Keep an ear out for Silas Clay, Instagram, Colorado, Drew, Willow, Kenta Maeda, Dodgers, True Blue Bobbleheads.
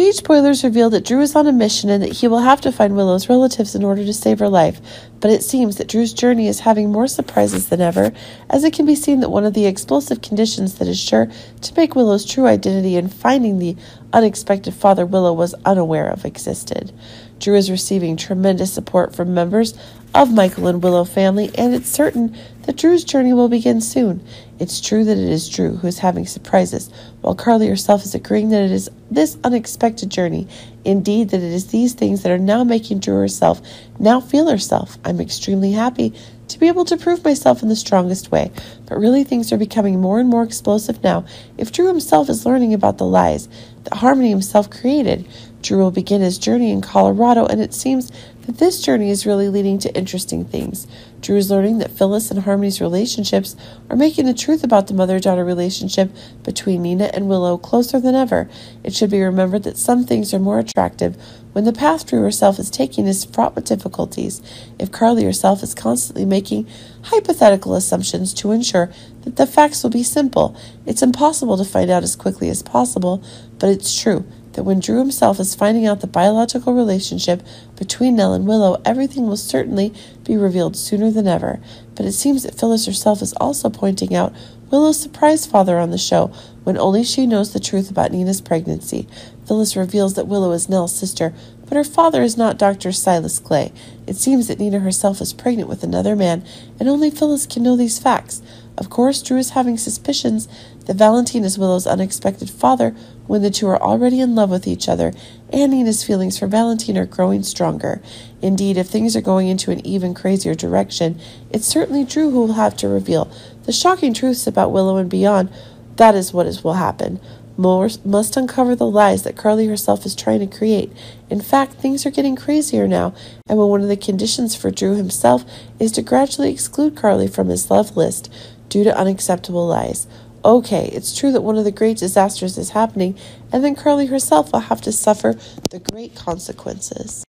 Stage spoilers reveal that Drew is on a mission and that he will have to find Willow's relatives in order to save her life, but it seems that Drew's journey is having more surprises than ever, as it can be seen that one of the explosive conditions that is sure to make Willow's true identity and finding the unexpected father Willow was unaware of existed. Drew is receiving tremendous support from members of Michael and Willow family, and it's certain that Drew's journey will begin soon. It's true that it is Drew who is having surprises, while Carly herself is agreeing that it is this unexpected journey, indeed that it is these things that are now making Drew herself now feel herself. I'm extremely happy to be able to prove myself in the strongest way, but really things are becoming more and more explosive now if Drew himself is learning about the lies that Harmony himself created. Drew will begin his journey in Colorado, and it seems that this journey is really leading to interesting things. Drew is learning that Phyllis and Harmony's relationships are making the truth about the mother-daughter relationship between Nina and Willow closer than ever. It should be remembered that some things are more attractive when the path Drew herself is taking is fraught with difficulties, if Carly herself is constantly making hypothetical assumptions to ensure that the facts will be simple. It's impossible to find out as quickly as possible, but it's true that when Drew himself is finding out the biological relationship between Nell and Willow, everything will certainly be revealed sooner than ever. But it seems that Phyllis herself is also pointing out Willow's surprise father on the show, when only she knows the truth about Nina's pregnancy. Phyllis reveals that Willow is Nell's sister, but her father is not Dr. Silas Clay. It seems that Nina herself is pregnant with another man, and only Phyllis can know these facts. Of course, Drew is having suspicions that Valentine is Willow's unexpected father when the two are already in love with each other, and Nina's feelings for Valentine are growing stronger. Indeed, if things are going into an even crazier direction, it's certainly Drew who will have to reveal the shocking truths about Willow and beyond. That is what will happen. Moore must uncover the lies that Carly herself is trying to create. In fact, things are getting crazier now, and when one of the conditions for Drew himself is to gradually exclude Carly from his love list due to unacceptable lies. Okay, it's true that one of the great disasters is happening, and then Carly herself will have to suffer the great consequences.